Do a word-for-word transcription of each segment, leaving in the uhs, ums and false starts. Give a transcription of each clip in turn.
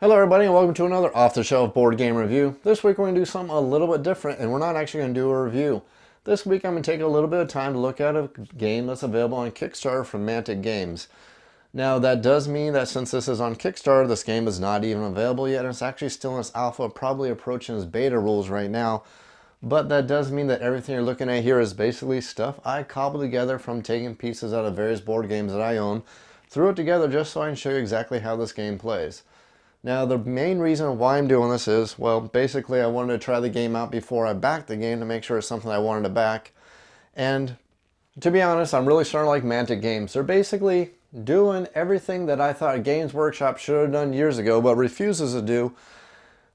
Hello everybody and welcome to another Off The Shelf Board Game Review. This week we're going to do something a little bit different and we're not actually going to do a review. This week I'm going to take a little bit of time to look at a game that's available on Kickstarter from Mantic Games. Now that does mean that since this is on Kickstarter, this game is not even available yet and it's actually still in its alpha, probably approaching its beta rules right now. But that does mean that everything you're looking at here is basically stuff I cobbled together from taking pieces out of various board games that I own, threw it together just so I can show you exactly how this game plays. Now the main reason why I'm doing this is, well, basically I wanted to try the game out before I backed the game to make sure it's something I wanted to back. And to be honest, I'm really starting to like Mantic Games. They're basically doing everything that I thought Games Workshop should have done years ago but refuses to do,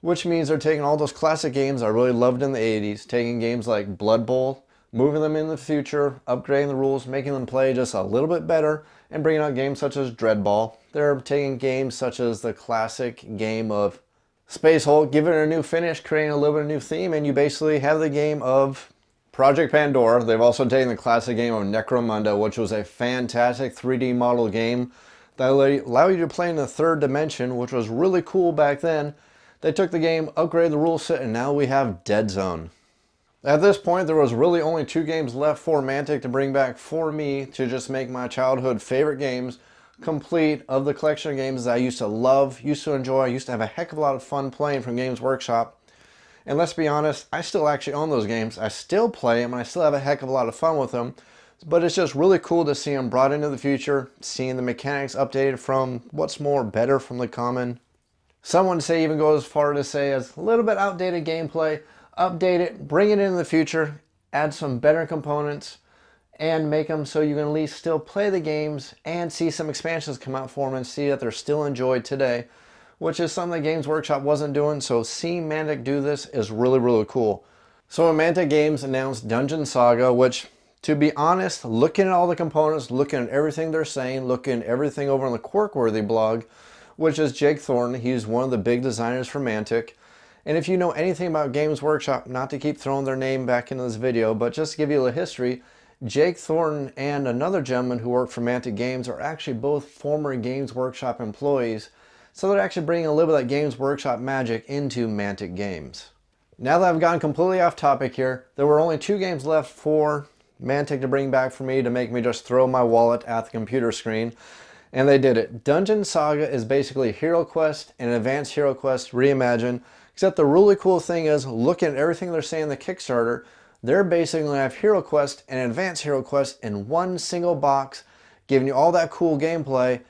which means they're taking all those classic games I really loved in the eighties, taking games like Blood Bowl, moving them in the future, upgrading the rules, making them play just a little bit better, and bringing out games such as Dreadball. They're taking games such as the classic game of Space Hulk, giving it a new finish, creating a little bit of a new theme, and you basically have the game of Project Pandora. They've also taken the classic game of Necromunda, which was a fantastic three D model game that allowed you to play in the third dimension, which was really cool back then. They took the game, upgraded the rule set, and now we have Dead Zone. At this point, there was really only two games left for Mantic to bring back for me to just make my childhood favorite games complete of the collection of games that I used to love, used to enjoy, used to have a heck of a lot of fun playing from Games Workshop. And let's be honest, I still actually own those games. I still play them and I still have a heck of a lot of fun with them. But it's just really cool to see them brought into the future, seeing the mechanics updated from what's more better from the common. Some would say even go as far to say as a little bit outdated gameplay, update it, bring it in the future, add some better components, and make them so you can at least still play the games and see some expansions come out for them and see that they're still enjoyed today, which is something that Games Workshop wasn't doing, so seeing Mantic do this is really, really cool. So when Mantic Games announced Dungeon Saga, which, to be honest, looking at all the components, looking at everything they're saying, looking at everything over on the Quirkworthy blog, which is Jake Thornton, he's one of the big designers for Mantic. And if you know anything about Games Workshop, not to keep throwing their name back into this video, but just to give you a little history, Jake Thornton and another gentleman who worked for Mantic Games are actually both former Games Workshop employees, so they're actually bringing a little bit of that Games Workshop magic into Mantic Games. Now that I've gone completely off topic here, there were only two games left for Mantic to bring back for me to make me just throw my wallet at the computer screen, and they did it. Dungeon Saga is basically Hero Quest and Advanced Hero Quest reimagined. Except the really cool thing is, looking at everything they're saying in the Kickstarter, they're basically going to have Hero Quest and Advanced Hero Quest in one single box, giving you all that cool gameplay,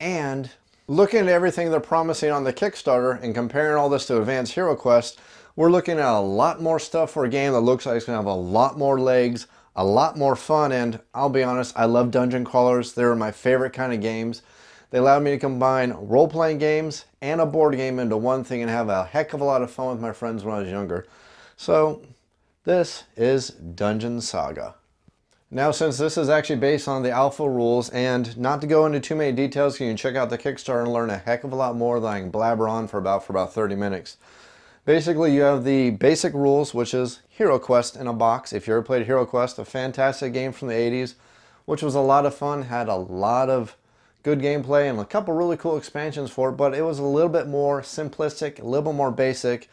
and looking at everything they're promising on the Kickstarter and comparing all this to Advanced Hero Quest, we're looking at a lot more stuff for a game that looks like it's going to have a lot more legs, a lot more fun, and I'll be honest, I love dungeon crawlers. They're my favorite kind of games. They allowed me to combine role-playing games and a board game into one thing and have a heck of a lot of fun with my friends when I was younger. So this is Dungeon Saga. Now, since this is actually based on the alpha rules, and not to go into too many details, you can check out the Kickstarter and learn a heck of a lot more than I can blabber on for about, for about thirty minutes. Basically, you have the basic rules, which is Hero Quest in a box. If you ever played Hero Quest, a fantastic game from the eighties, which was a lot of fun, had a lot of good gameplay and a couple really cool expansions for it, but it was a little bit more simplistic, a little bit more basic,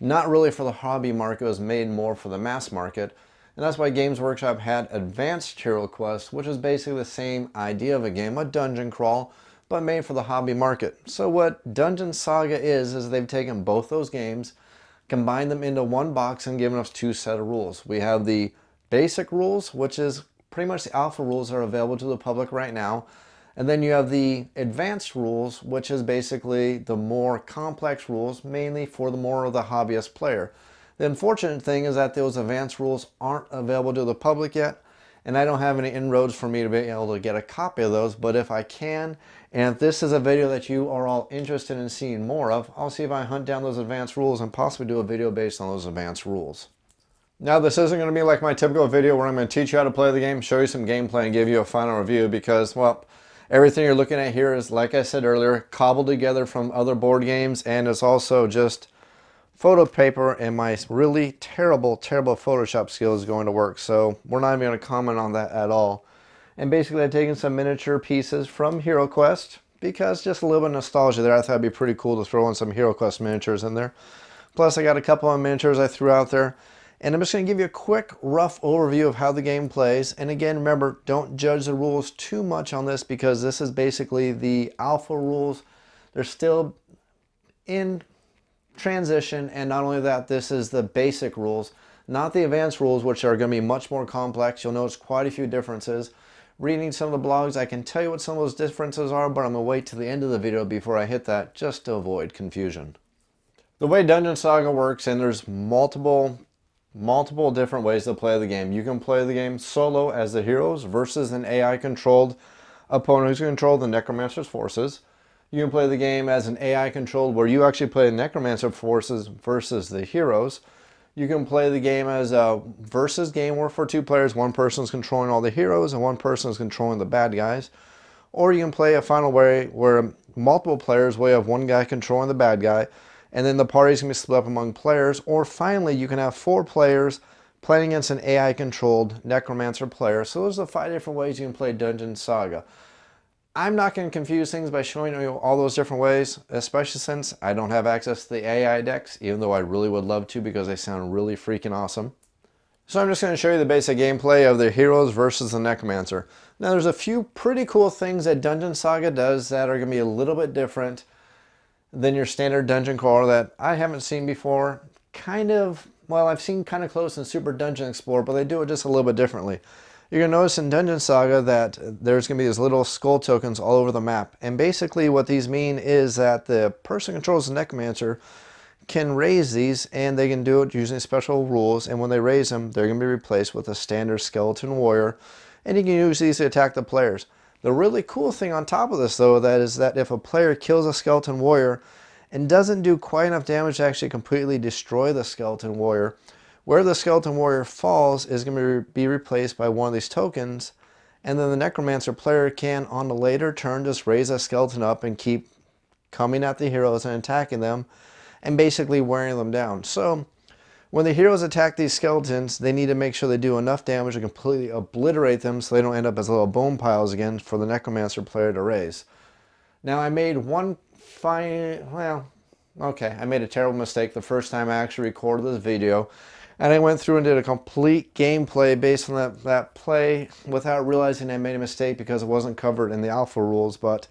not really for the hobby market. It was made more for the mass market, and that's why Games Workshop had Advanced Hero Quest, which is basically the same idea of a game, a dungeon crawl, but made for the hobby market. So what Dungeon Saga is, is they've taken both those games, combined them into one box, and given us two set of rules. We have the basic rules, which is pretty much the alpha rules that are available to the public right now. And then you have the advanced rules, which is basically the more complex rules, mainly for the more of the hobbyist player. The unfortunate thing is that those advanced rules aren't available to the public yet, and I don't have any inroads for me to be able to get a copy of those, but if I can, and if this is a video that you are all interested in seeing more of, I'll see if I hunt down those advanced rules and possibly do a video based on those advanced rules. Now, this isn't going to be like my typical video where I'm going to teach you how to play the game, show you some gameplay, and give you a final review because, well, everything you're looking at here is, like I said earlier, cobbled together from other board games, and it's also just photo paper and my really terrible, terrible Photoshop skill is going to work, so we're not even going to comment on that at all. And basically I've taken some miniature pieces from Hero Quest, because just a little bit of nostalgia there. I thought it'd be pretty cool to throw in some Hero Quest miniatures in there. Plus I got a couple of miniatures I threw out there. And I'm just going to give you a quick, rough overview of how the game plays. And again, remember, don't judge the rules too much on this because this is basically the alpha rules. They're still in transition. And not only that, this is the basic rules, not the advanced rules, which are going to be much more complex. You'll notice quite a few differences. Reading some of the blogs, I can tell you what some of those differences are, but I'm going to wait to the end of the video before I hit that just to avoid confusion. The way Dungeon Saga works, and there's multiple... multiple different ways to play the game. You can play the game solo as the heroes versus an A I controlled opponent who's controlled the necromancer's forces. You can play the game as an A I controlled where you actually play the necromancer forces versus the heroes. You can play the game as a versus game where for two players one person's controlling all the heroes and one person's controlling the bad guys. Or you can play a final way where multiple players will have one guy controlling the bad guy, and then the parties can be split up among players. Or finally, you can have four players playing against an A I-controlled necromancer player. So those are the five different ways you can play Dungeon Saga. I'm not going to confuse things by showing you all those different ways, especially since I don't have access to the A I decks, even though I really would love to because they sound really freaking awesome. So I'm just going to show you the basic gameplay of the heroes versus the necromancer. Now there's a few pretty cool things that Dungeon Saga does that are going to be a little bit different than your standard dungeon crawler that I haven't seen before. Kind of, well, I've seen kind of close in Super Dungeon Explorer, but they do it just a little bit differently. You're going to notice in Dungeon Saga that there's going to be these little skull tokens all over the map. And basically what these mean is that the person who controls the necromancer can raise these, and they can do it using special rules. And when they raise them, they're going to be replaced with a standard skeleton warrior. And you can use these to attack the players. The really cool thing on top of this though that is that if a player kills a skeleton warrior and doesn't do quite enough damage to actually completely destroy the skeleton warrior, where the skeleton warrior falls is going to be replaced by one of these tokens, and then the necromancer player can on a later turn just raise a skeleton up and keep coming at the heroes and attacking them and basically wearing them down. So when the heroes attack these skeletons, they need to make sure they do enough damage to completely obliterate them so they don't end up as little bone piles again for the necromancer player to raise. Now I made one fine, well, okay, I made a terrible mistake the first time I actually recorded this video, and I went through and did a complete gameplay based on that, that play without realizing I made a mistake because it wasn't covered in the alpha rules, but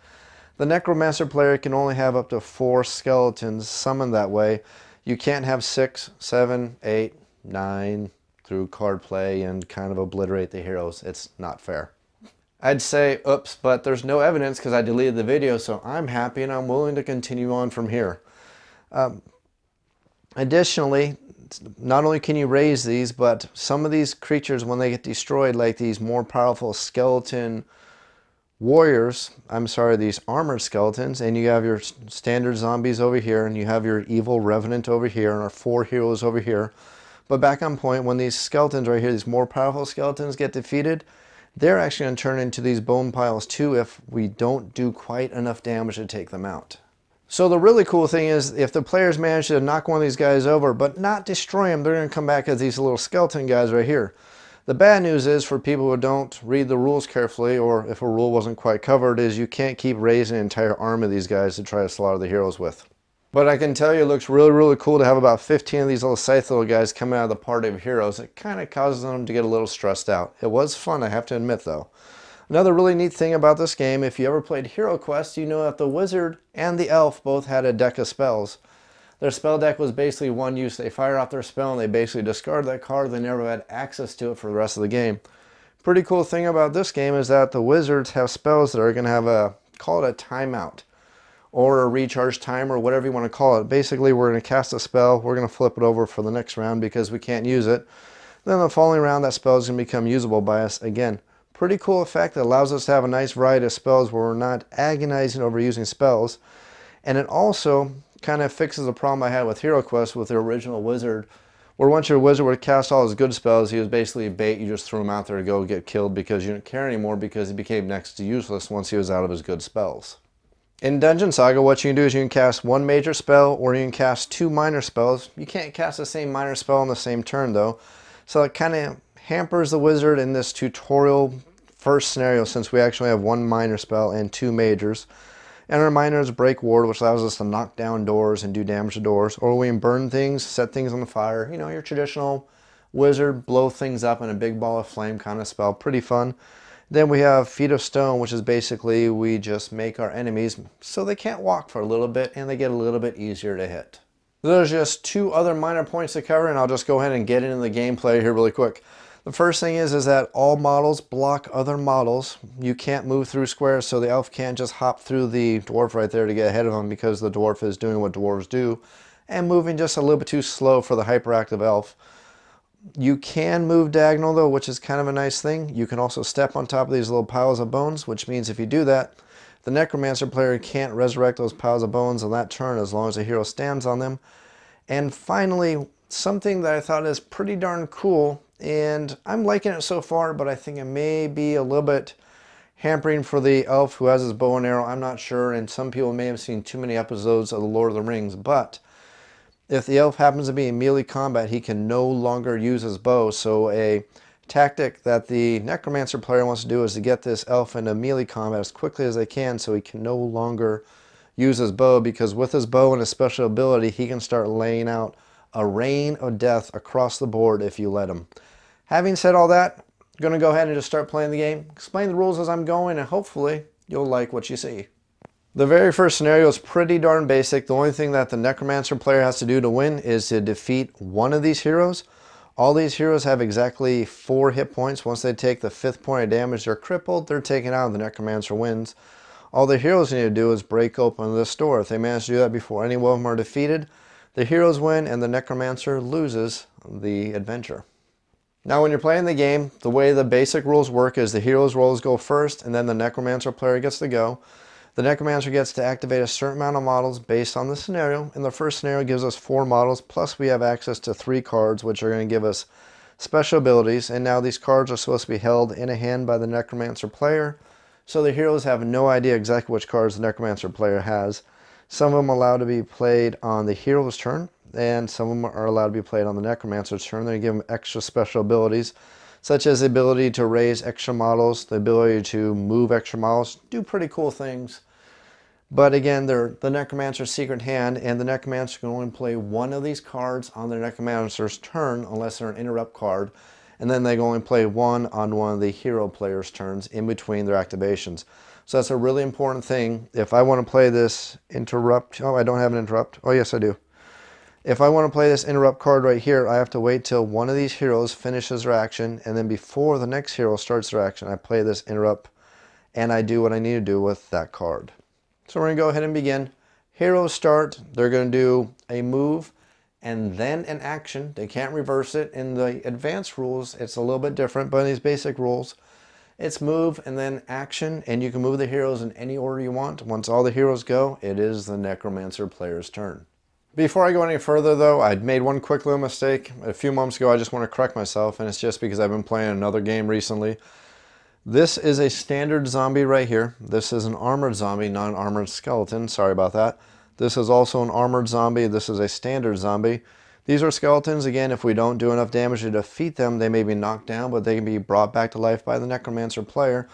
the necromancer player can only have up to four skeletons summoned that way. You can't have six, seven, eight, nine through card play and kind of obliterate the heroes. It's not fair. I'd say oops, but there's no evidence because I deleted the video, so I'm happy and I'm willing to continue on from here. Um, additionally, not only can you raise these, but some of these creatures, when they get destroyed, like these more powerful skeleton warriors, I'm sorry, these armored skeletons, and you have your standard zombies over here, and you have your evil revenant over here, and our four heroes over here. But back on point, when these skeletons right here, these more powerful skeletons get defeated, they're actually going to turn into these bone piles too if we don't do quite enough damage to take them out. So the really cool thing is if the players manage to knock one of these guys over but not destroy them, they're going to come back as these little skeleton guys right here. The bad news is, for people who don't read the rules carefully, or if a rule wasn't quite covered, is you can't keep raising an entire arm of these guys to try to slaughter the heroes with. But I can tell you it looks really, really cool to have about fifteen of these little scythe little guys coming out of the party of heroes. It kind of causes them to get a little stressed out. It was fun, I have to admit though. Another really neat thing about this game, if you ever played Hero Quest, you know that the wizard and the elf both had a deck of spells. Their spell deck was basically one use. They fire off their spell and they basically discard that card. They never had access to it for the rest of the game. Pretty cool thing about this game is that the wizards have spells that are going to have a, call it a timeout or a recharge time or whatever you want to call it. Basically, we're going to cast a spell. We're going to flip it over for the next round because we can't use it. Then the following round, that spell is going to become usable by us again. Pretty cool effect that allows us to have a nice variety of spells where we're not agonizing over using spells. And it also kind of fixes the problem I had with Hero Quest with the original wizard, where once your wizard would cast all his good spells, he was basically a bait. You just threw him out there to go get killed because you didn't care anymore because he became next to useless once he was out of his good spells. In Dungeon Saga, what you can do is you can cast one major spell or you can cast two minor spells. You can't cast the same minor spell on the same turn though, so it kind of hampers the wizard in this tutorial first scenario since we actually have one minor spell and two majors. And our miners break ward, which allows us to knock down doors and do damage to doors. Or we can burn things, set things on the fire. You know, your traditional wizard, blow things up in a big ball of flame kind of spell. Pretty fun. Then we have Feet of Stone, which is basically we just make our enemies so they can't walk for a little bit and they get a little bit easier to hit. There's just two other minor points to cover, and I'll just go ahead and get into the gameplay here really quick. The first thing is, is that all models block other models. You can't move through squares, so the elf can't just hop through the dwarf right there to get ahead of him because the dwarf is doing what dwarves do and moving just a little bit too slow for the hyperactive elf. You can move diagonal though, which is kind of a nice thing. You can also step on top of these little piles of bones, which means if you do that, the necromancer player can't resurrect those piles of bones on that turn as long as the hero stands on them. And finally, something that I thought is pretty darn cool, and I'm liking it so far, but I think it may be a little bit hampering for the elf who has his bow and arrow. I'm not sure, and some people may have seen too many episodes of The Lord of the Rings, but if the elf happens to be in melee combat, he can no longer use his bow. So a tactic that the necromancer player wants to do is to get this elf into melee combat as quickly as they can so he can no longer use his bow, because with his bow and his special ability, he can start laying out a rain of death across the board if you let him. Having said all that, I'm going to go ahead and just start playing the game, explain the rules as I'm going, and hopefully you'll like what you see. The very first scenario is pretty darn basic. The only thing that the necromancer player has to do to win is to defeat one of these heroes. All these heroes have exactly four hit points. Once they take the fifth point of damage, they're crippled, they're taken out, and the necromancer wins. All the heroes need to do is break open this door. If they manage to do that before any of them are defeated, the heroes win and the necromancer loses the adventure. Now when you're playing the game, the way the basic rules work is the heroes' roles go first and then the necromancer player gets to go. The necromancer gets to activate a certain amount of models based on the scenario, and the first scenario gives us four models, plus we have access to three cards which are going to give us special abilities. And now these cards are supposed to be held in a hand by the necromancer player, so the heroes have no idea exactly which cards the necromancer player has. Some of them are allowed to be played on the hero's turn, and some of them are allowed to be played on the necromancer's turn. They give them extra special abilities, such as the ability to raise extra models, the ability to move extra models, do pretty cool things. But again, they're the necromancer's secret hand, and the necromancer can only play one of these cards on the necromancer's turn unless they're an interrupt card, and then they can only play one on one of the hero player's turns in between their activations. So that's a really important thing. If I want to play this interrupt, oh, I don't have an interrupt. Oh, yes, I do. If I want to play this interrupt card right here, I have to wait till one of these heroes finishes their action, and then before the next hero starts their action, I play this interrupt, and I do what I need to do with that card. So we're going to go ahead and begin. Heroes start. They're going to do a move and then an action. They can't reverse it. In the advanced rules, it's a little bit different, but in these basic rules, it's move and then action, and you can move the heroes in any order you want. Once all the heroes go, it is the necromancer player's turn. Before I go any further though, I'd made one quick little mistake a few moments ago. I just want to correct myself, and it's just because I've been playing another game recently. This is a standard zombie right here. This is an armored zombie, not an armored skeleton. Sorry about that. This is also an armored zombie. This is a standard zombie. These are skeletons. Again, if we don't do enough damage to defeat them, they may be knocked down, but they can be brought back to life by the necromancer player.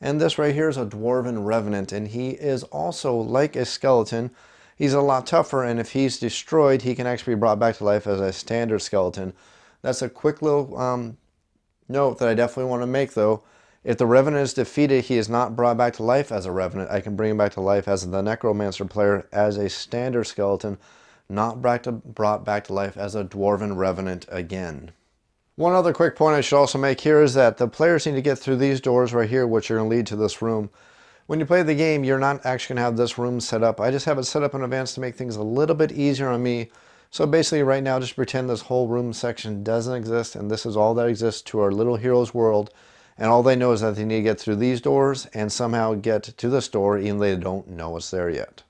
And this right here is a dwarven revenant, and he is also like a skeleton. He's a lot tougher, and if he's destroyed, he can actually be brought back to life as a standard skeleton. That's a quick little um, note that I definitely want to make though. If the revenant is defeated, he is not brought back to life as a revenant. I can bring him back to life as the necromancer player as a standard skeleton, not brought back to life as a dwarven revenant again. One other quick point I should also make here is that the players need to get through these doors right here, which are going to lead to this room. When you play the game, you're not actually going to have this room set up. I just have it set up in advance to make things a little bit easier on me. So basically right now, just pretend this whole room section doesn't exist, and this is all that exists to our little hero's world. And all they know is that they need to get through these doors and somehow get to this door, even though they don't know it's there yet.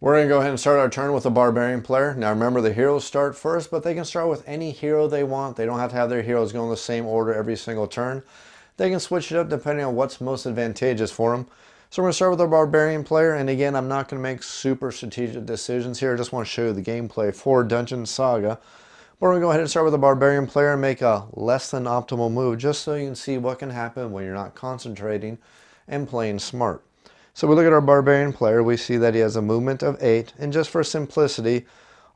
We're going to go ahead and start our turn with a barbarian player. Now remember, the heroes start first, but they can start with any hero they want. They don't have to have their heroes go in the same order every single turn. They can switch it up depending on what's most advantageous for them. So we're going to start with our barbarian player, and again, I'm not going to make super strategic decisions here. I just want to show you the gameplay for Dungeon Saga. We're going to go ahead and start with a barbarian player and make a less than optimal move just so you can see what can happen when you're not concentrating and playing smart. So we look at our barbarian player, we see that he has a movement of eight, and just for simplicity,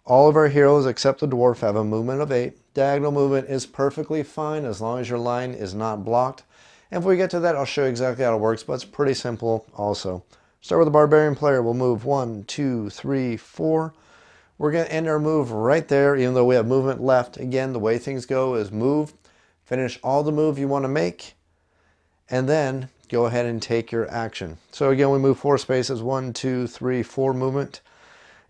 all of our heroes except the dwarf have a movement of eight. Diagonal movement is perfectly fine as long as your line is not blocked. And if we get to that, I'll show you exactly how it works, but it's pretty simple also. Start with the barbarian player. We'll move one, two, three, four. We're going to end our move right there, even though we have movement left. Again, the way things go is move, finish all the move you want to make, and then go ahead and take your action. So again, we move four spaces, one, two, three, four movement.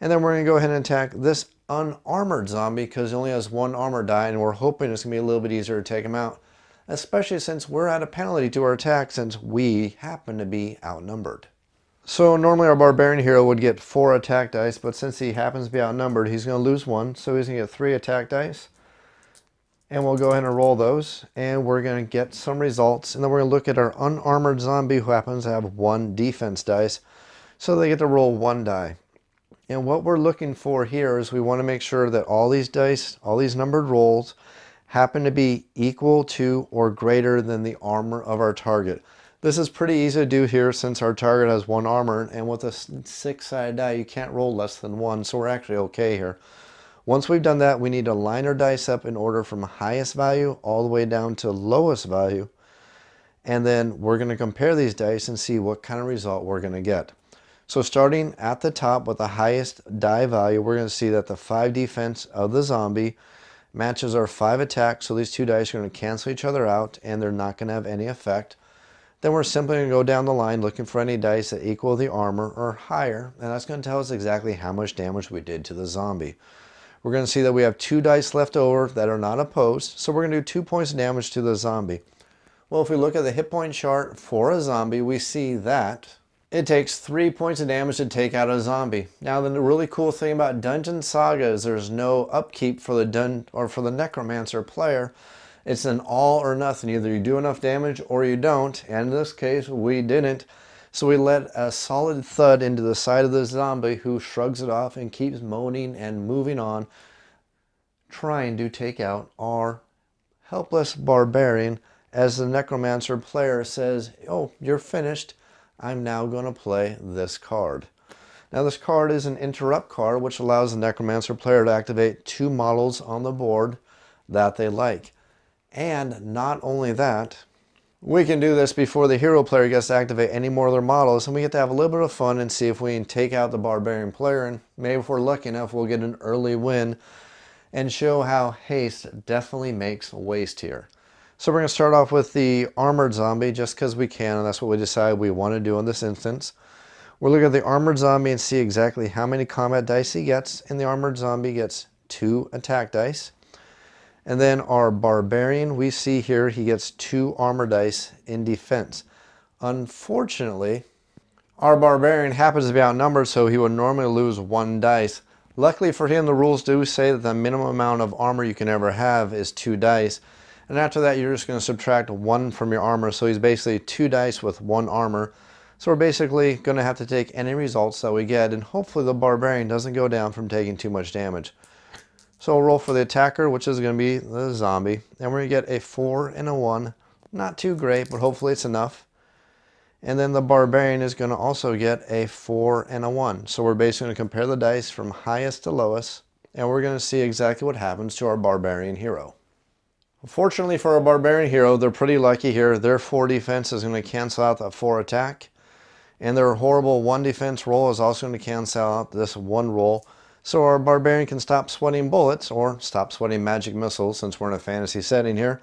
And then we're going to go ahead and attack this unarmored zombie because he only has one armor die, and we're hoping it's going to be a little bit easier to take him out, especially since we're at a penalty to our attack since we happen to be outnumbered. So normally our barbarian hero would get four attack dice, but since he happens to be outnumbered, he's going to lose one, so he's going to get three attack dice. And we'll go ahead and roll those, and we're going to get some results, and then we're going to look at our unarmored zombie who happens to have one defense dice, so they get to roll one die. And what we're looking for here is we want to make sure that all these dice, all these numbered rolls, happen to be equal to or greater than the armor of our target. This is pretty easy to do here since our target has one armor, and with a six-sided die, you can't roll less than one, so we're actually okay here. Once we've done that, we need to line our dice up in order from highest value all the way down to lowest value, and then we're going to compare these dice and see what kind of result we're going to get. So starting at the top with the highest die value, we're going to see that the five defense of the zombie matches our five attack. So these two dice are going to cancel each other out and they're not going to have any effect. Then we're simply going to go down the line looking for any dice that equal the armor or higher. And that's going to tell us exactly how much damage we did to the zombie. We're going to see that we have two dice left over that are not opposed. So we're going to do two points of damage to the zombie. Well, if we look at the hit point chart for a zombie, we see that it takes three points of damage to take out a zombie. Now the really cool thing about Dungeon Saga is there's no upkeep for the dun or for the necromancer player. It's an all or nothing. Either you do enough damage or you don't, and in this case we didn't. So we let a solid thud into the side of the zombie who shrugs it off and keeps moaning and moving on, trying to take out our helpless barbarian as the necromancer player says, "Oh, you're finished. I'm now going to play this card." Now this card is an interrupt card which allows the necromancer player to activate two models on the board that they like. And not only that, we can do this before the hero player gets to activate any more of their models, and we get to have a little bit of fun and see if we can take out the barbarian player, and maybe if we're lucky enough we'll get an early win and show how haste definitely makes waste here. So we're going to start off with the armored zombie just because we can, and that's what we decide we want to do in this instance. We'll look at the armored zombie and see exactly how many combat dice he gets, and the armored zombie gets two attack dice. And then our barbarian, we see here he gets two armor dice in defense. Unfortunately, our barbarian happens to be outnumbered, so he would normally lose one dice. Luckily for him, the rules do say that the minimum amount of armor you can ever have is two dice. And after that, you're just going to subtract one from your armor. So he's basically two dice with one armor. So we're basically going to have to take any results that we get. And hopefully the barbarian doesn't go down from taking too much damage. So we'll roll for the attacker, which is going to be the zombie. And we're going to get a four and a one. Not too great, but hopefully it's enough. And then the barbarian is going to also get a four and a one. So we're basically going to compare the dice from highest to lowest. And we're going to see exactly what happens to our barbarian hero. Fortunately for our barbarian hero, they're pretty lucky here. Their four defense is going to cancel out that four attack. And their horrible one defense roll is also going to cancel out this one roll. So our barbarian can stop sweating bullets or stop sweating magic missiles since we're in a fantasy setting here.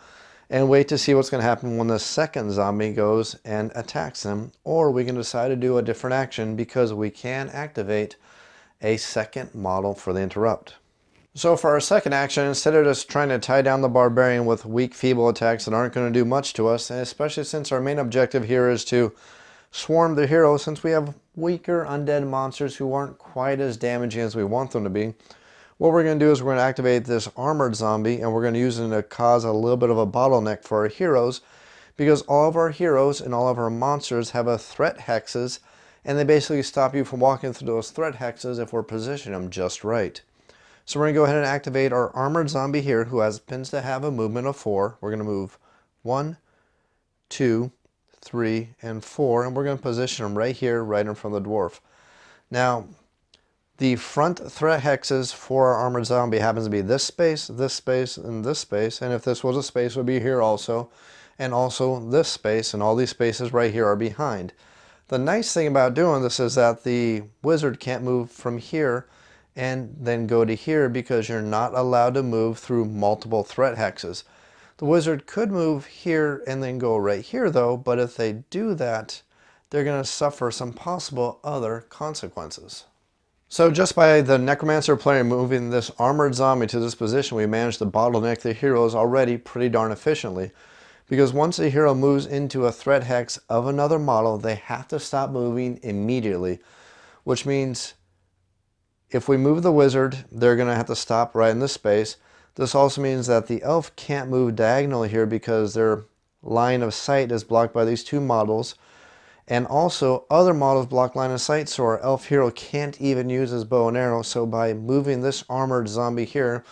And wait to see what's going to happen when the second zombie goes and attacks them. Or we can decide to do a different action because we can activate a second model for the interrupt. So for our second action, instead of just trying to tie down the barbarian with weak, feeble attacks that aren't going to do much to us, and especially since our main objective here is to swarm the hero, since we have weaker undead monsters who aren't quite as damaging as we want them to be, what we're going to do is we're going to activate this armored zombie, and we're going to use it to cause a little bit of a bottleneck for our heroes, because all of our heroes and all of our monsters have a threat hexes, and they basically stop you from walking through those threat hexes if we're positioning them just right. So we're going to go ahead and activate our armored zombie here who has pins to have a movement of four. We're going to move one, two, three, and four, and we're going to position them right here, right in front of the dwarf. Now, the front threat hexes for our armored zombie happens to be this space, this space, and this space, and if this was a space, it would be here also, and also this space, and all these spaces right here are behind. The nice thing about doing this is that the wizard can't move from here and then go to here because you're not allowed to move through multiple threat hexes. The wizard could move here and then go right here though, but if they do that, they're going to suffer some possible other consequences. So just by the Necromancer player moving this armored zombie to this position, we managed to bottleneck the heroes already pretty darn efficiently. Because once a hero moves into a threat hex of another model, they have to stop moving immediately. Which means if we move the wizard, they're going to have to stop right in this space. This also means that the elf can't move diagonally here because their line of sight is blocked by these two models. And also, other models block line of sight, so our elf hero can't even use his bow and arrow. So by moving this armored zombie here,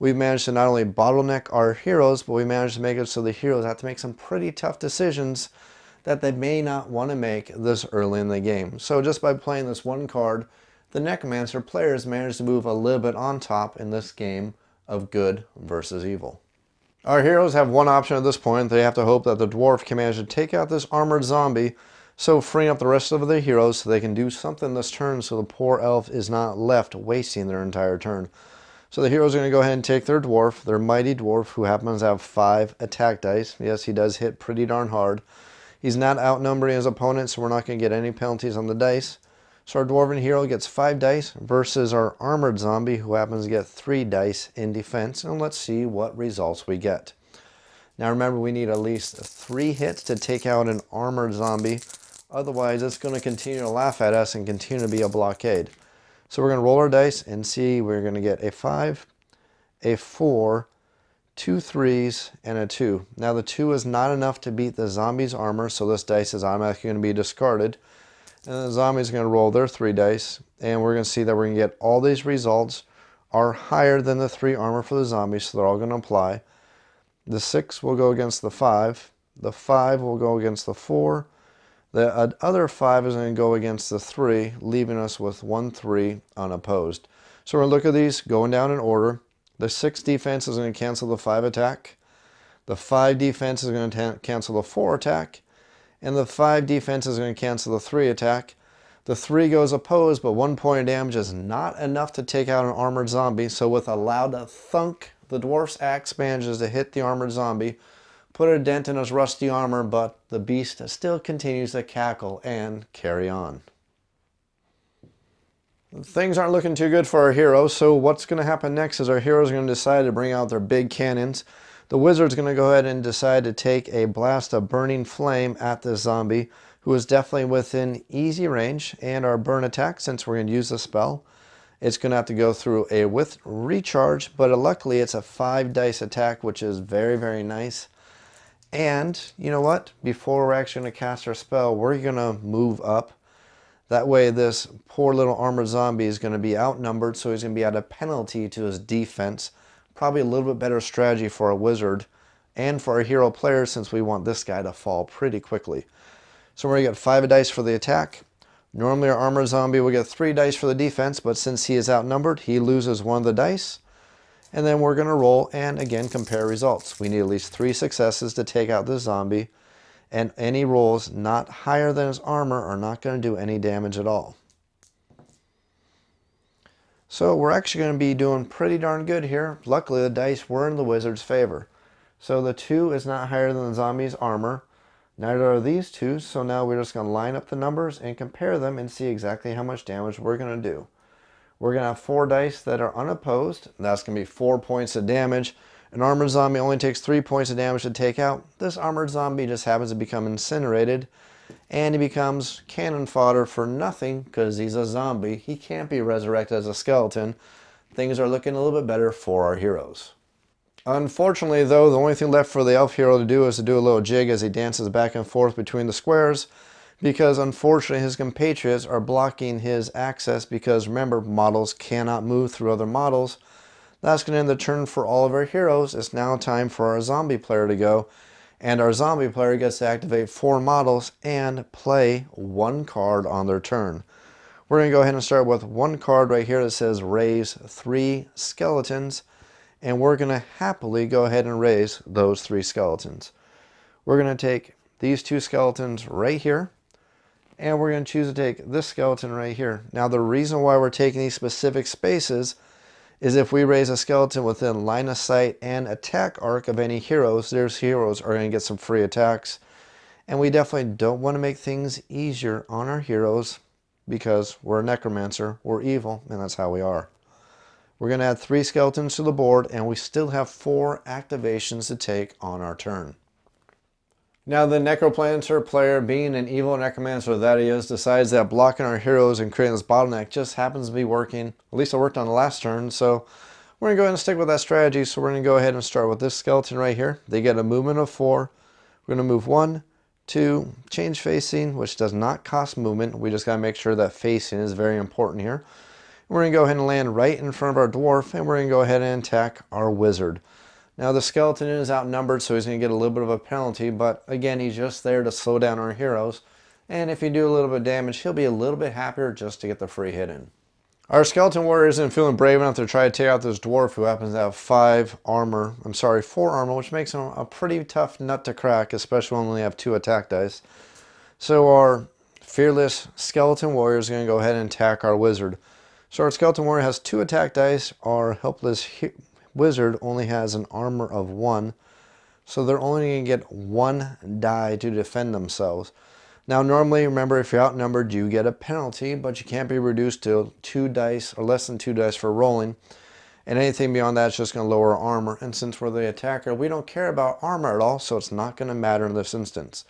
we managed to not only bottleneck our heroes, but we managed to make it so the heroes have to make some pretty tough decisions that they may not want to make this early in the game. So just by playing this one card, the Necromancer players managed to move a little bit on top in this game of good versus evil. Our heroes have one option at this point. They have to hope that the dwarf can manage to take out this armored zombie, so freeing up the rest of the heroes so they can do something this turn so the poor elf is not left wasting their entire turn. So the heroes are going to go ahead and take their dwarf, their mighty dwarf, who happens to have five attack dice. Yes, he does hit pretty darn hard. He's not outnumbering his opponent, so we're not going to get any penalties on the dice. So our dwarven hero gets five dice versus our armored zombie, who happens to get three dice in defense. And let's see what results we get. Now remember, we need at least three hits to take out an armored zombie. Otherwise, it's going to continue to laugh at us and continue to be a blockade. So we're going to roll our dice and see we're going to get a five, a four, two threes, and a two. Now the two is not enough to beat the zombie's armor, so this dice is automatically going to be discarded. And the zombies are going to roll their three dice, and we're going to see that we're going to get all these results are higher than the three armor for the zombies, so they're all going to apply. The six will go against the five, the five will go against the four, the other five is going to go against the three, leaving us with one three unopposed. So we're going to look at these going down in order. The six defense is going to cancel the five attack. The five defense is going to cancel the four attack. And the five defense is going to cancel the three attack. The three goes opposed, but one point of damage is not enough to take out an armored zombie. So with a loud thunk, the dwarf's axe manages to hit the armored zombie, put a dent in his rusty armor, but the beast still continues to cackle and carry on. Things aren't looking too good for our heroes, so what's going to happen next is our heroes are going to decide to bring out their big cannons. The wizard's going to go ahead and decide to take a blast of burning flame at this zombie, who is definitely within easy range, and our burn attack, since we're going to use the spell, it's going to have to go through a with recharge, but luckily it's a five dice attack, which is very, very nice. And you know what? Before we're actually going to cast our spell, we're going to move up. That way this poor little armored zombie is going to be outnumbered, so he's going to be at a penalty to his defense. Probably a little bit better strategy for a wizard and for our hero player, since we want this guy to fall pretty quickly. So we're going to get five dice for the attack. Normally our armored zombie will get three dice for the defense, but since he is outnumbered, he loses one of the dice. And then we're going to roll and again compare results. We need at least three successes to take out this zombie, and any rolls not higher than his armor are not going to do any damage at all. So we're actually going to be doing pretty darn good here. Luckily the dice were in the wizard's favor. So the two is not higher than the zombie's armor, neither are these two, so now we're just going to line up the numbers and compare them and see exactly how much damage we're going to do. We're going to have four dice that are unopposed. That's going to be four points of damage. An armored zombie only takes three points of damage to take out. This armored zombie just happens to become incinerated, and he becomes cannon fodder for nothing because he's a zombie. He can't be resurrected as a skeleton. Things are looking a little bit better for our heroes. Unfortunately, though, the only thing left for the elf hero to do is to do a little jig as he dances back and forth between the squares, because unfortunately his compatriots are blocking his access, because remember, models cannot move through other models. That's going to end the turn for all of our heroes. It's now time for our zombie player to go, and our zombie player gets to activate four models and play one card on their turn. We're going to go ahead and start with one card right here that says raise three skeletons, and we're going to happily go ahead and raise those three skeletons. We're going to take these two skeletons right here, and we're going to choose to take this skeleton right here. Now, the reason why we're taking these specific spaces is if we raise a skeleton within line of sight and attack arc of any heroes, their heroes are going to get some free attacks. And we definitely don't want to make things easier on our heroes, because we're a necromancer, we're evil, and that's how we are. We're going to add three skeletons to the board, and we still have four activations to take on our turn. Now, the Necroplanter player, being an evil necromancer that he is, decides that blocking our heroes and creating this bottleneck just happens to be working. At least it worked on the last turn, so we're going to go ahead and stick with that strategy. So we're going to go ahead and start with this skeleton right here. They get a movement of four. We're going to move one, two, change facing, which does not cost movement. We just got to make sure that facing is very important here. We're going to go ahead and land right in front of our dwarf, and we're going to go ahead and attack our wizard. Now, the skeleton is outnumbered, so he's going to get a little bit of a penalty, but again, he's just there to slow down our heroes, and if you do a little bit of damage, he'll be a little bit happier just to get the free hit in. Our skeleton warrior isn't feeling brave enough to try to take out this dwarf, who happens to have five armor, I'm sorry, four armor, which makes him a pretty tough nut to crack, especially when we only have two attack dice. So our fearless skeleton warrior is going to go ahead and attack our wizard. So our skeleton warrior has two attack dice, our helpless hero wizard only has an armor of one, so they're only going to get one die to defend themselves. Now, normally, remember, if you're outnumbered, you get a penalty, but you can't be reduced to two dice or less than two dice for rolling, and anything beyond that is just going to lower armor. And since we're the attacker, we don't care about armor at all, so it's not going to matter in this instance.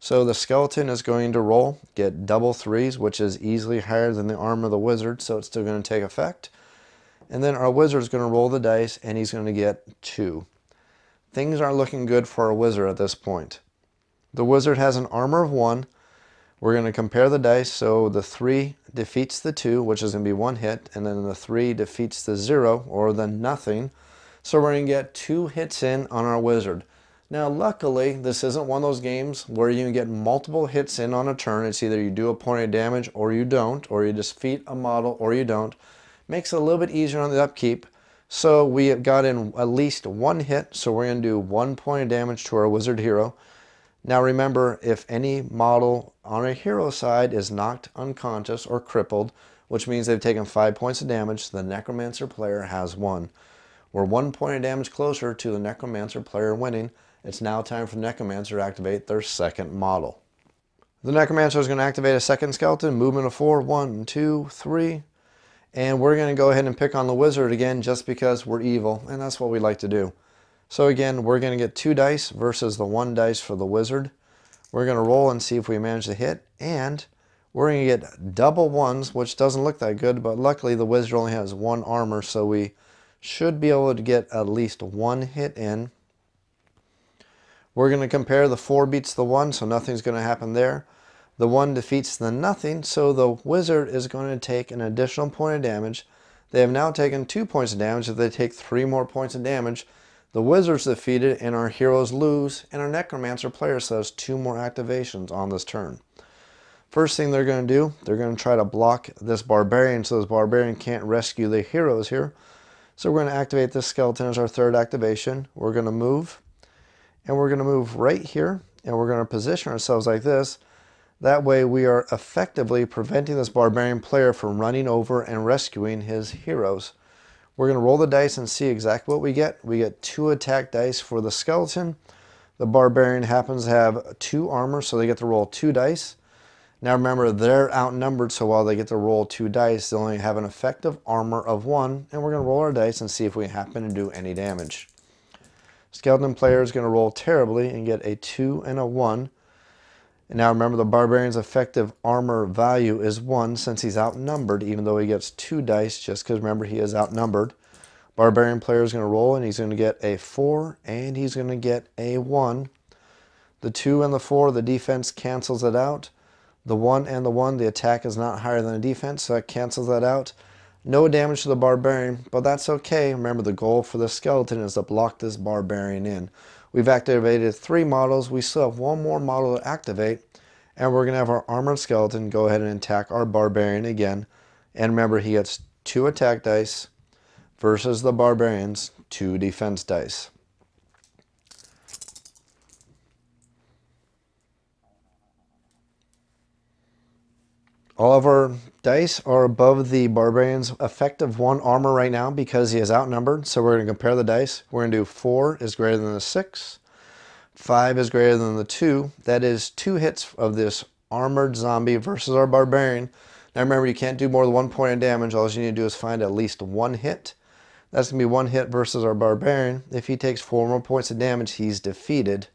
So the skeleton is going to roll, get double threes, which is easily higher than the armor of the wizard, so it's still going to take effect. And then our wizard is going to roll the dice, and he's going to get two. Things aren't looking good for our wizard at this point. The wizard has an armor of one. We're going to compare the dice, so the three defeats the two, which is going to be one hit, and then the three defeats the zero, or the nothing. So we're going to get two hits in on our wizard. Now, luckily, this isn't one of those games where you can get multiple hits in on a turn. It's either you do a point of damage, or you don't, or you defeat a model, or you don't. Makes it a little bit easier on the upkeep. So we have got in at least one hit, so we're going to do one point of damage to our wizard hero. Now, remember, if any model on a hero side is knocked unconscious or crippled, which means they've taken five points of damage, the necromancer player has one. We're one point of damage closer to the necromancer player winning. It's now time for the necromancer to activate their second model. The necromancer is going to activate a second skeleton, movement of four, one, two, three. And we're going to go ahead and pick on the wizard again, just because we're evil, and that's what we like to do. So again, we're going to get two dice versus the one dice for the wizard. We're going to roll and see if we manage to hit, and we're going to get double ones, which doesn't look that good, but luckily the wizard only has one armor, so we should be able to get at least one hit in. We're going to compare the four beats the one, so nothing's going to happen there. The one defeats the nothing, so the wizard is going to take an additional point of damage. They have now taken two points of damage. If they take three more points of damage, the wizard's defeated and our heroes lose, and our necromancer player says two more activations on this turn. First thing they're going to do, they're going to try to block this barbarian, so this barbarian can't rescue the heroes here. So we're going to activate this skeleton as our third activation. We're going to move, and we're going to move right here, and we're going to position ourselves like this. That way we are effectively preventing this barbarian player from running over and rescuing his heroes. We're going to roll the dice and see exactly what we get. We get two attack dice for the skeleton. The barbarian happens to have two armor, so they get to roll two dice. Now remember, they're outnumbered, so while they get to roll two dice, they only have an effective armor of one, and we're going to roll our dice and see if we happen to do any damage. Skeleton player is going to roll terribly and get a two and a one. And now remember, the barbarian's effective armor value is one, since he's outnumbered, even though he gets two dice, just because remember, he is outnumbered. Barbarian player is going to roll, and he's going to get a four, and he's going to get a one. The two and the four, the defense cancels it out. the one and the one, the attack is not higher than the defense, so that cancels that out. No damage to the barbarian, but that's okay. Remember, the goal for the skeleton is to block this barbarian in. We've activated three models. We still have one more model to activate, and we're going to have our armored skeleton go ahead and attack our barbarian again. And remember, he gets two attack dice versus the barbarian's two defense dice. All of our dice are above the barbarian's effective one armor right now because he is outnumbered. So we're going to compare the dice. We're going to do four is greater than the six. Five is greater than the two. That is two hits of this armored zombie versus our barbarian. Now remember, you can't do more than one point of damage. All you need to do is find at least one hit. That's going to be one hit versus our barbarian. If he takes four more points of damage, he's defeated.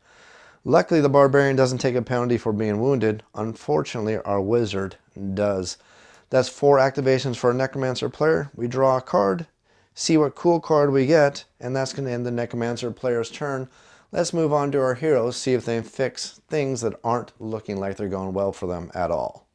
Luckily, the barbarian doesn't take a penalty for being wounded. Unfortunately, our wizard does. That's four activations for a necromancer player. We draw a card, see what cool card we get, and that's going to end the necromancer player's turn. Let's move on to our heroes, see if they fix things that aren't looking like they're going well for them at all.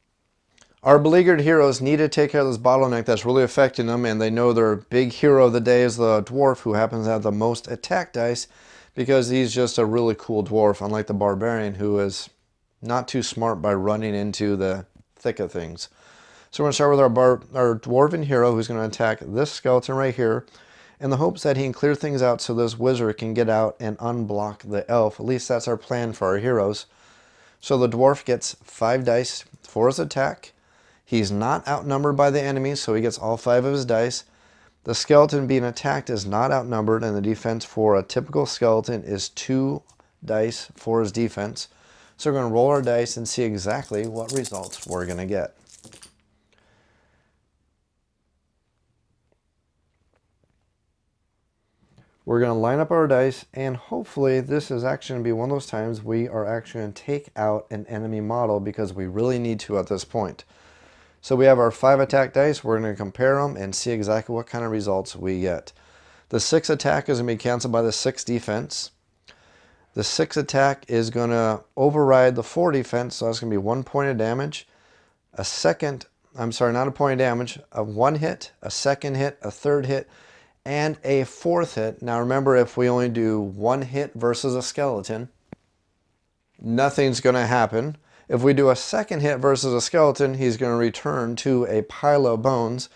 Our beleaguered heroes need to take care of this bottleneck that's really affecting them, and they know their big hero of the day is the dwarf who happens to have the most attack dice, because he's just a really cool dwarf, unlike the barbarian who is not too smart by running into the thick of things. So we're going to start with our, bar our dwarven hero who's going to attack this skeleton right here in the hopes that he can clear things out so this wizard can get out and unblock the elf. At least that's our plan for our heroes. So the dwarf gets five dice for his attack. He's not outnumbered by the enemy, so he gets all five of his dice. The skeleton being attacked is not outnumbered, and the defense for a typical skeleton is two dice for his defense. So we're going to roll our dice and see exactly what results we're going to get. We're going to line up our dice, and hopefully this is actually going to be one of those times we are actually going to take out an enemy model because we really need to at this point. So we have our five attack dice. We're going to compare them and see exactly what kind of results we get. The six attack is going to be canceled by the six defense. The six attack is going to override the four defense, so that's going to be one point of damage. A second, I'm sorry, not a point of damage, a one hit, a second hit, a third hit, and a fourth hit. Now remember, if we only do one hit versus a skeleton, nothing's going to happen. If we do a second hit versus a skeleton, he's going to return to a pile of bones.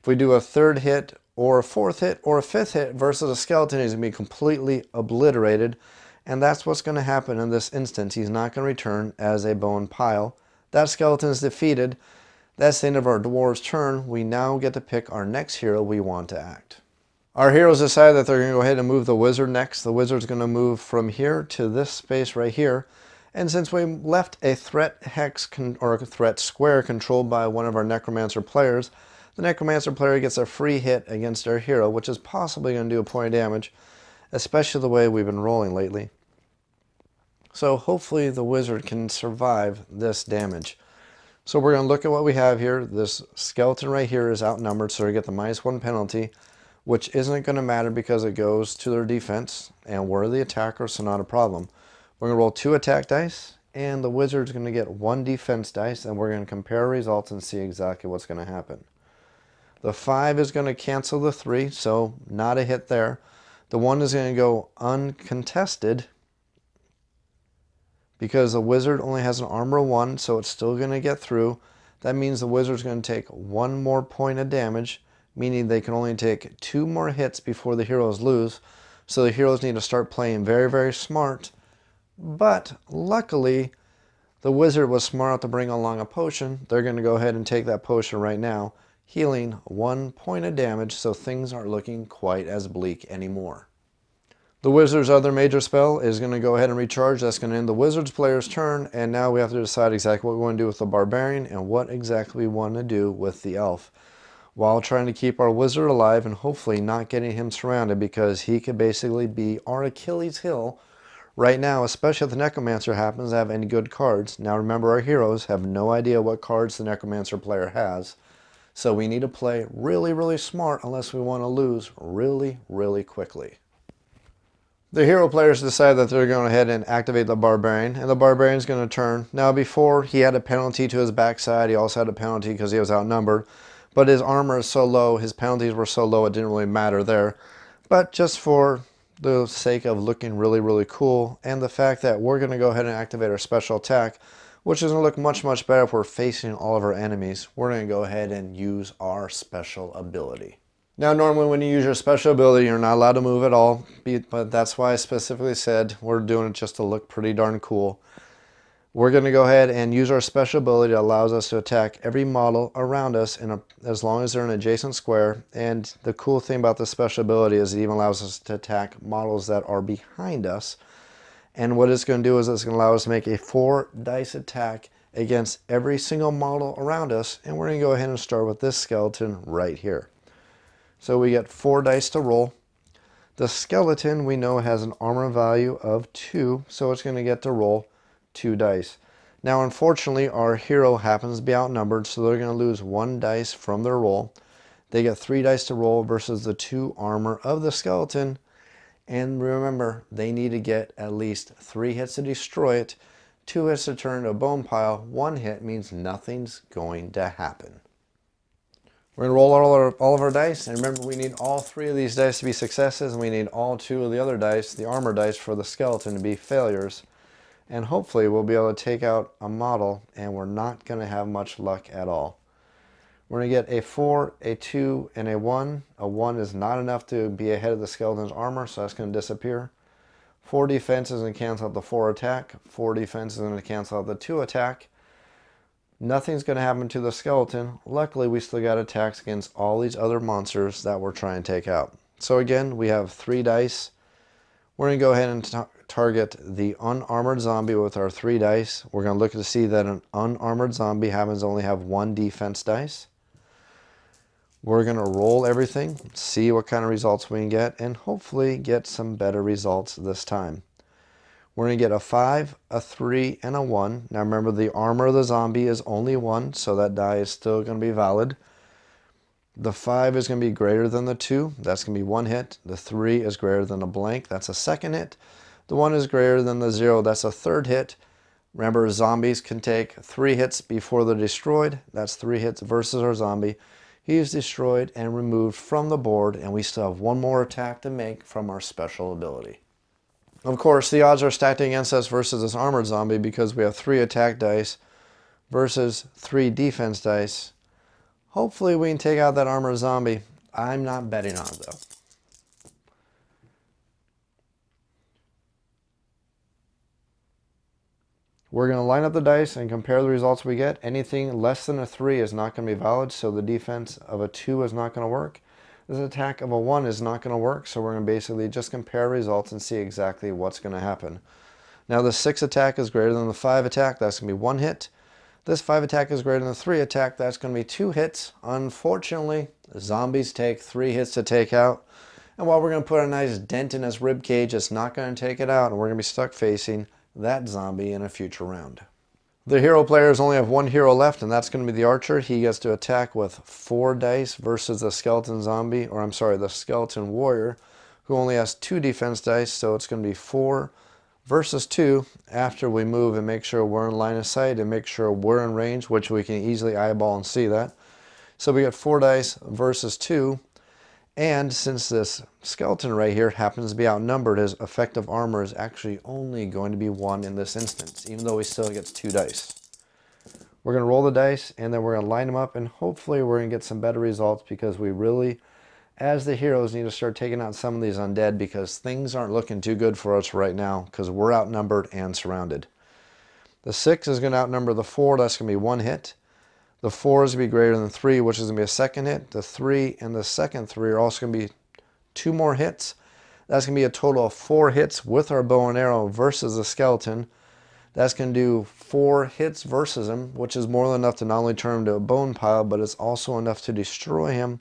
If we do a third hit or a fourth hit or a fifth hit versus a skeleton, he's going to be completely obliterated. And that's what's going to happen in this instance. He's not going to return as a bone pile. That skeleton is defeated. That's the end of our dwarves' turn. We now get to pick our next hero we want to act. Our heroes decide that they're going to go ahead and move the wizard next. The wizard's going to move from here to this space right here. And since we left a threat hex con or a threat square controlled by one of our necromancer players, the necromancer player gets a free hit against our hero, which is possibly going to do a point of damage, especially the way we've been rolling lately. So hopefully the wizard can survive this damage. So we're going to look at what we have here. This skeleton right here is outnumbered, so we get the minus one penalty, which isn't going to matter because it goes to their defense, and we're the attacker, so not a problem. We're going to roll two attack dice, and the wizard's going to get one defense dice, and we're going to compare results and see exactly what's going to happen. The five is going to cancel the three, so not a hit there. The one is going to go uncontested because the wizard only has an armor one, so it's still going to get through. That means the wizard's going to take one more point of damage, meaning they can only take two more hits before the heroes lose. So the heroes need to start playing very, very smart. But luckily, the wizard was smart enough to bring along a potion. They're going to go ahead and take that potion right now, healing one point of damage, so things aren't looking quite as bleak anymore. The wizard's other major spell is going to go ahead and recharge. That's going to end the wizard's player's turn, and now we have to decide exactly what we want to do with the barbarian and what exactly we want to do with the elf, while trying to keep our wizard alive and hopefully not getting him surrounded, because he could basically be our Achilles heel right now, especially if the necromancer happens to have any good cards. Now remember, our heroes have no idea what cards the necromancer player has, so we need to play really, really smart unless we want to lose really, really quickly. The hero players decide that they're going to head and activate the barbarian, and the barbarian's going to turn. Now before, he had a penalty to his backside, he also had a penalty because he was outnumbered, but his armor is so low, his penalties were so low, it didn't really matter there. But just for the sake of looking really, really cool, and the fact that we're going to go ahead and activate our special attack, which is going to look much, much better if we're facing all of our enemies, we're going to go ahead and use our special ability. Now normally when you use your special ability you're not allowed to move at all, but that's why I specifically said we're doing it just to look pretty darn cool. We're going to go ahead and use our special ability that allows us to attack every model around us in a, as long as they're in an adjacent square, and the cool thing about this special ability is it even allows us to attack models that are behind us, and what it's going to do is it's going to allow us to make a four dice attack against every single model around us, and we're going to go ahead and start with this skeleton right here. So we get four dice to roll. The skeleton we know has an armor value of two, so it's going to get to roll two dice. Now unfortunately our hero happens to be outnumbered, so they're going to lose one dice from their roll. They get three dice to roll versus the two armor of the skeleton, and remember they need to get at least three hits to destroy it, two hits to turn into a bone pile, one hit means nothing's going to happen. We're going to roll all, our, all of our dice, and remember we need all three of these dice to be successes, and we need all two of the other dice, the armor dice for the skeleton, to be failures. And hopefully we'll be able to take out a model, and we're not going to have much luck at all. We're going to get a four, a two, and a one. A one is not enough to be ahead of the skeleton's armor, so that's going to disappear. four defense is going to cancel out the four attack. four defense is going to cancel out the two attack. Nothing's going to happen to the skeleton. Luckily, we still got attacks against all these other monsters that we're trying to take out. So again, we have three dice. We're going to go ahead and ta target the unarmored zombie with our three dice. We're going to look to see that an unarmored zombie happens to only have one defense dice. We're going to roll everything, see what kind of results we can get, and hopefully get some better results this time. We're going to get a five, a three, and a one. Now remember, the armor of the zombie is only one, so that die is still going to be valid. The five is going to be greater than the two. That's going to be one hit. The three is greater than a blank. That's a second hit. The one is greater than the zero. That's a third hit. Remember, zombies can take three hits before they're destroyed. That's three hits versus our zombie. He is destroyed and removed from the board, and we still have one more attack to make from our special ability. Of course, the odds are stacked against us versus this armored zombie because we have three attack dice versus three defense dice. Hopefully we can take out that armored zombie. I'm not betting on it, though. We're going to line up the dice and compare the results we get. Anything less than a three is not going to be valid, so the defense of a two is not going to work. This attack of a one is not going to work, so we're going to basically just compare results and see exactly what's going to happen. Now the six attack is greater than the five attack, that's going to be one hit. This five attack is greater than the three attack, that's going to be two hits. Unfortunately, zombies take three hits to take out, and while we're going to put a nice dent in his rib cage, it's not going to take it out, and we're going to be stuck facing that zombie in a future round. The hero players only have one hero left, and that's going to be the archer. He gets to attack with four dice versus the skeleton zombie, or I'm sorry, the skeleton warrior, who only has two defense dice, so it's going to be four versus two after we move and make sure we're in line of sight and make sure we're in range, which we can easily eyeball and see that. So we get four dice versus two, and since this skeleton right here happens to be outnumbered, his effective armor is actually only going to be one in this instance, even though he still gets two dice. We're going to roll the dice, and then we're going to line them up, and hopefully we're going to get some better results because we really, as the heroes, need to start taking out some of these undead because things aren't looking too good for us right now because we're outnumbered and surrounded. The six is going to outnumber the four. That's going to be one hit. The four is going to be greater than three, which is going to be a second hit. The three and the second three are also going to be two more hits. That's going to be a total of four hits with our bow and arrow versus the skeleton. That's going to do four hits versus him, which is more than enough to not only turn him to a bone pile, but it's also enough to destroy him,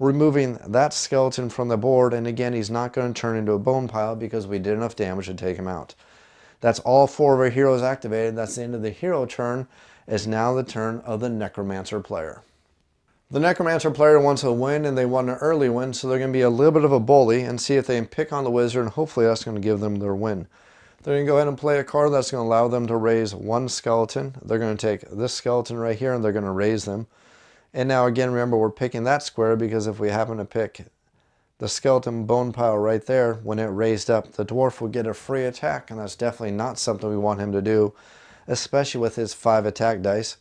removing that skeleton from the board. And again, he's not going to turn into a bone pile because we did enough damage to take him out. That's all four of our heroes activated. That's the end of the hero turn. It's now the turn of the necromancer player. The Necromancer player wants a win, and they want an early win, so they're going to be a little bit of a bully and see if they can pick on the wizard, and hopefully that's going to give them their win. They're going to go ahead and play a card that's going to allow them to raise one skeleton. They're going to take this skeleton right here, and they're going to raise them. And now again, remember, we're picking that square because if we happen to pick the skeleton bone pile right there, when it raised up, the dwarf will get a free attack, and that's definitely not something we want him to do, especially with his five attack dice.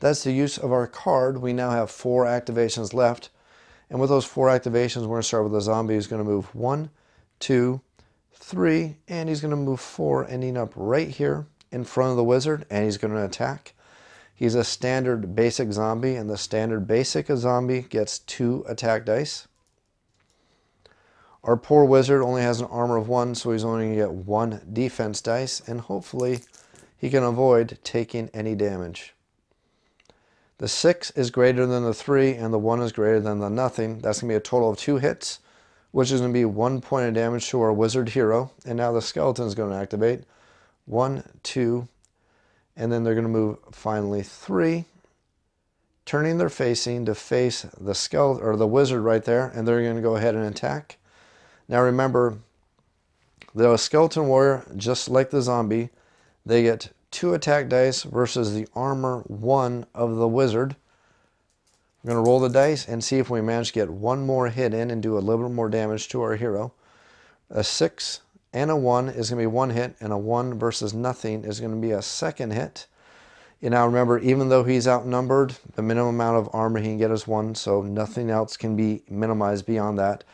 That's the use of our card. We now have four activations left, and with those four activations, we're going to start with the zombie who's going to move one, two, three, and he's going to move four, ending up right here in front of the wizard, and he's going to attack. He's a standard basic zombie, and the standard basic zombie gets two attack dice. Our poor wizard only has an armor of one, so he's only going to get one defense dice, and hopefully he can avoid taking any damage. The six is greater than the three, and the one is greater than the nothing. That's going to be a total of two hits, which is going to be one point of damage to our wizard hero. And now the skeleton is going to activate. One, two, and then they're going to move finally three, turning their facing to face the skeleton or the wizard right there, and they're going to go ahead and attack. Now remember, the skeleton warrior, just like the zombie, they get two attack dice versus the armor one of the wizard. I'm going to roll the dice and see if we manage to get one more hit in and do a little bit more damage to our hero. A six and a one is going to be one hit, and a one versus nothing is going to be a second hit. And now remember, even though he's outnumbered, the minimum amount of armor he can get is one, so nothing else can be minimized beyond that.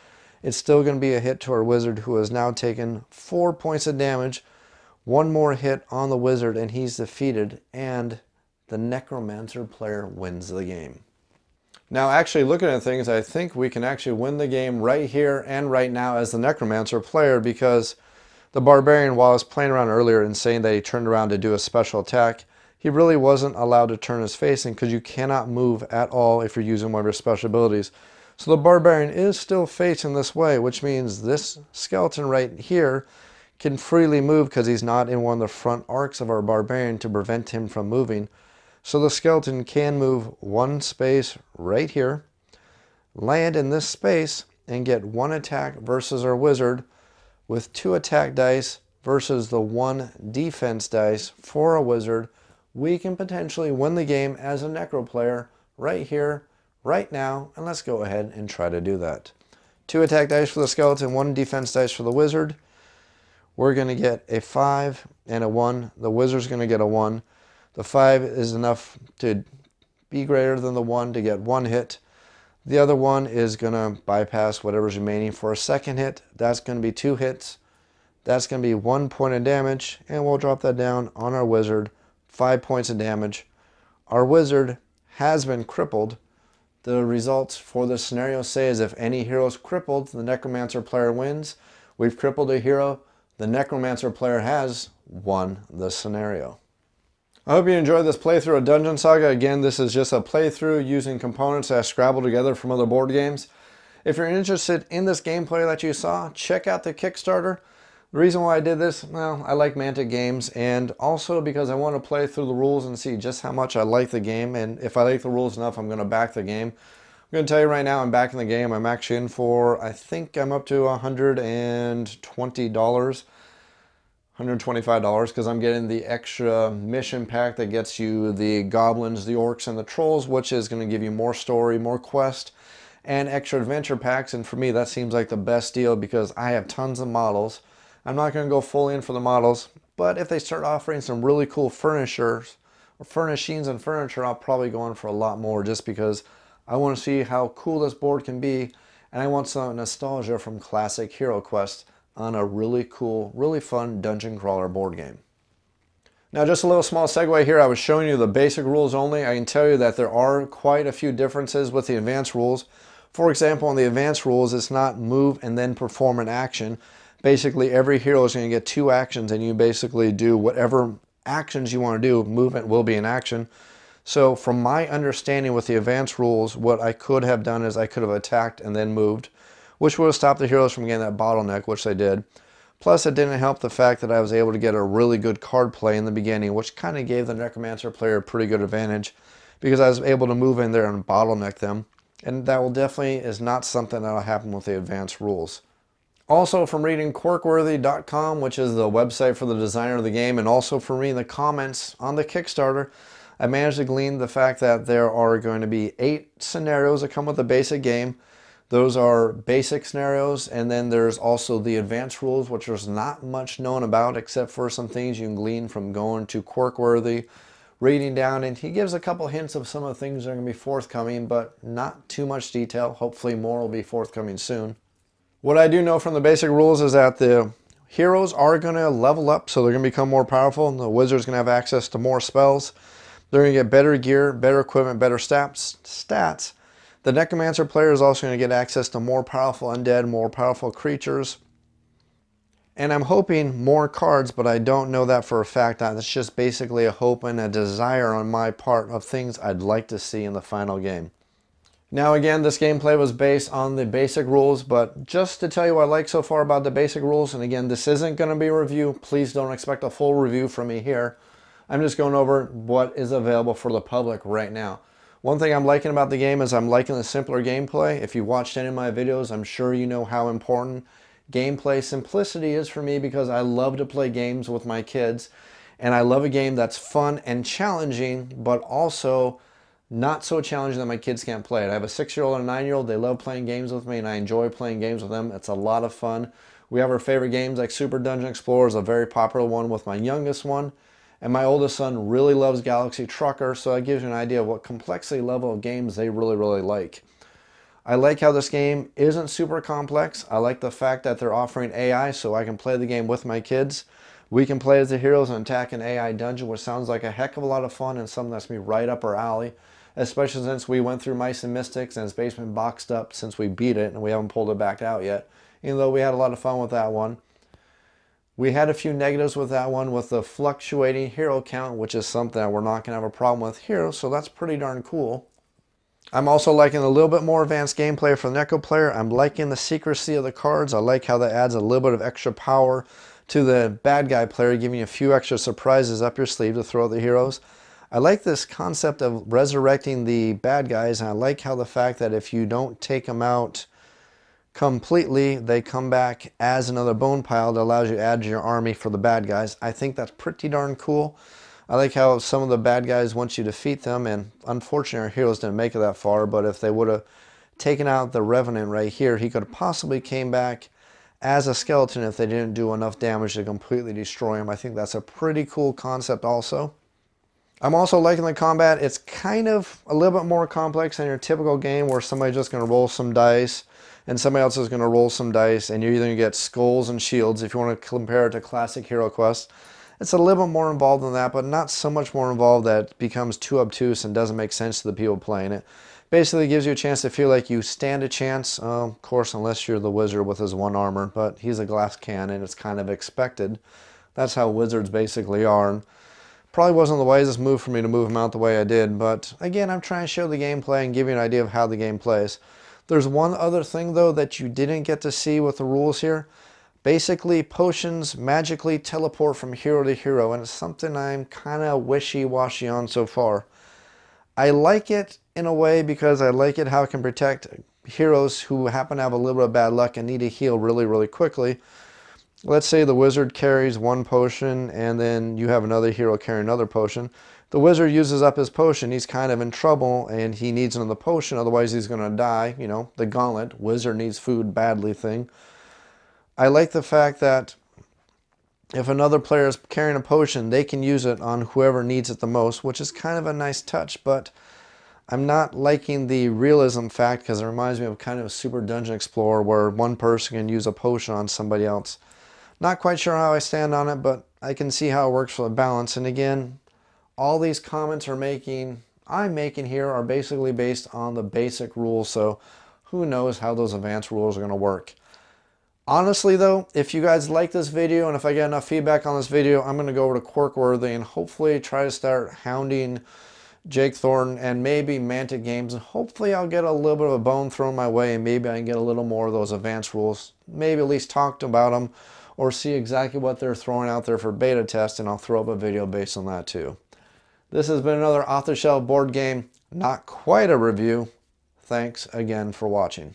It's still going to be a hit to our wizard, who has now taken four points of damage. One more hit on the wizard and he's defeated, and the Necromancer player wins the game. Now actually looking at things, I think we can actually win the game right here and right now as the Necromancer player, because the Barbarian, while I was playing around earlier and saying that he turned around to do a special attack, he really wasn't allowed to turn his facing because you cannot move at all if you're using one of your special abilities. So the Barbarian is still facing this way, which means this skeleton right here can freely move because he's not in one of the front arcs of our Barbarian to prevent him from moving. So the skeleton can move one space right here, land in this space, and get one attack versus our wizard with two attack dice versus the one defense dice for a wizard. We can potentially win the game as a Necro player right here, right now, and let's go ahead and try to do that. Two attack dice for the skeleton, one defense dice for the wizard. We're going to get a five and a one. The wizard's going to get a one. The five is enough to be greater than the one to get one hit. The other one is going to bypass whatever's remaining for a second hit. That's going to be two hits. That's going to be one point of damage, and we'll drop that down on our wizard. Five points of damage. Our wizard has been crippled. The results for this scenario say is if any hero is crippled, the Necromancer player wins. We've crippled a hero. The Necromancer player has won the scenario. I hope you enjoyed this playthrough of Dungeon Saga. Again, this is just a playthrough using components that I scrabbled together from other board games. If you're interested in this gameplay that you saw, check out the Kickstarter. The reason why I did this, well, I like Mantic Games, and also because I want to play through the rules and see just how much I like the game, and if I like the rules enough, I'm going to back the game. I'm going to tell you right now, I'm back in the game. I'm actually in for, I think I'm up to one hundred twenty dollars, one hundred twenty-five dollars, because I'm getting the extra mission pack that gets you the goblins, the orcs, and the trolls, which is going to give you more story, more quest, and extra adventure packs. And for me, that seems like the best deal because I have tons of models. I'm not going to go full in for the models, but if they start offering some really cool furnishers, or furnishings and furniture, I'll probably go in for a lot more just because I want to see how cool this board can be, and I want some nostalgia from classic Hero Quest on a really cool, really fun dungeon crawler board game. Now just a little small segue here, I was showing you the basic rules only. I can tell you that there are quite a few differences with the advanced rules. For example, on the advanced rules, it's not move and then perform an action. Basically every hero is going to get two actions, and you basically do whatever actions you want to do. Movement will be an action. So from my understanding with the advanced rules, what I could have done is I could have attacked and then moved, which would have stopped the heroes from getting that bottleneck, which they did. Plus, it didn't help the fact that I was able to get a really good card play in the beginning, which kind of gave the Necromancer player a pretty good advantage because I was able to move in there and bottleneck them. and that will definitely is not something that will happen with the advanced rules. Also, from reading Quirkworthy dot com, which is the website for the designer of the game, and also from reading the comments on the Kickstarter, I managed to glean the fact that there are going to be eight scenarios that come with the basic game. Those are basic scenarios, and then there's also the advanced rules, which there's not much known about except for some things you can glean from going to Quirkworthy, reading down, and he gives a couple hints of some of the things that are going to be forthcoming, but not too much detail. Hopefully more will be forthcoming soon. What I do know from the basic rules is that the heroes are going to level up, so they're going to become more powerful, and the wizard's going to have access to more spells. They're going to get better gear, better equipment, better stats, stats. The Necromancer player is also going to get access to more powerful undead, more powerful creatures. And I'm hoping more cards, but I don't know that for a fact. That's just basically a hope and a desire on my part of things I'd like to see in the final game. Now again, this gameplay was based on the basic rules, but just to tell you what I like so far about the basic rules, and again, this isn't going to be a review. Please don't expect a full review from me here. I'm just going over what is available for the public right now. One thing I'm liking about the game is I'm liking the simpler gameplay. If you watched any of my videos, I'm sure you know how important gameplay simplicity is for me, because I love to play games with my kids, and I love a game that's fun and challenging, but also not so challenging that my kids can't play it. I have a six-year-old and a nine-year-old. They love playing games with me, and I enjoy playing games with them. It's a lot of fun. We have our favorite games, like Super Dungeon Explorer is a very popular one with my youngest one. And my oldest son really loves Galaxy Trucker, so that gives you an idea of what complexity level of games they really, really like. I like how this game isn't super complex. I like the fact that they're offering A I, so I can play the game with my kids. We can play as the heroes and attack an A I dungeon, which sounds like a heck of a lot of fun and something that's me right up our alley, especially since we went through Mice and Mystics and it's basically been boxed up since we beat it, and we haven't pulled it back out yet, even though we had a lot of fun with that one. We had a few negatives with that one, with the fluctuating hero count, which is something that we're not going to have a problem with here, so that's pretty darn cool. I'm also liking a little bit more advanced gameplay for the Necro player. I'm liking the secrecy of the cards. I like how that adds a little bit of extra power to the bad guy player, giving you a few extra surprises up your sleeve to throw at the heroes. I like this concept of resurrecting the bad guys, and I like how the fact that if you don't take them out completely, they come back as another bone pile that allows you to add to your army for the bad guys. I think that's pretty darn cool. I like how some of the bad guys, once you defeat them, and unfortunately our heroes didn't make it that far, but if they would have taken out the Revenant right here, he could have possibly came back as a skeleton if they didn't do enough damage to completely destroy him. I think that's a pretty cool concept also. I'm also liking the combat. It's kind of a little bit more complex than your typical game where somebody's just going to roll some dice and somebody else is going to roll some dice, and you're either going to get skulls and shields if you want to compare it to classic Hero Quest. It's a little bit more involved than that, but not so much more involved that it becomes too obtuse and doesn't make sense to the people playing it. Basically, it gives you a chance to feel like you stand a chance, uh, of course, unless you're the wizard with his one armor, but he's a glass cannon. It's kind of expected. That's how wizards basically are. And probably wasn't the wisest move for me to move him out the way I did, but again, I'm trying to show the gameplay and give you an idea of how the game plays. There's one other thing, though, that you didn't get to see with the rules here. Basically, potions magically teleport from hero to hero, and it's something I'm kind of wishy-washy on so far. I like it in a way because I like it how it can protect heroes who happen to have a little bit of bad luck and need to heal really, really quickly. Let's say the wizard carries one potion, and then you have another hero carrying another potion. The wizard uses up his potion, he's kind of in trouble, and he needs another potion, otherwise he's going to die. You know, the gauntlet, wizard needs food badly thing. I like the fact that if another player is carrying a potion, they can use it on whoever needs it the most, which is kind of a nice touch, but I'm not liking the realism fact because it reminds me of kind of a Super Dungeon Explorer where one person can use a potion on somebody else. Not quite sure how I stand on it, but I can see how it works for the balance, and again, all these comments are making, I'm making here are basically based on the basic rules, so who knows how those advanced rules are going to work. Honestly though, if you guys like this video and if I get enough feedback on this video, I'm going to go over to Quirkworthy and hopefully try to start hounding Jake Thornton and maybe Mantic Games, and hopefully I'll get a little bit of a bone thrown my way and maybe I can get a little more of those advanced rules, maybe at least talked about them or see exactly what they're throwing out there for beta test, and I'll throw up a video based on that too. This has been another Off The Shelf Board Game, not quite a review. Thanks again for watching.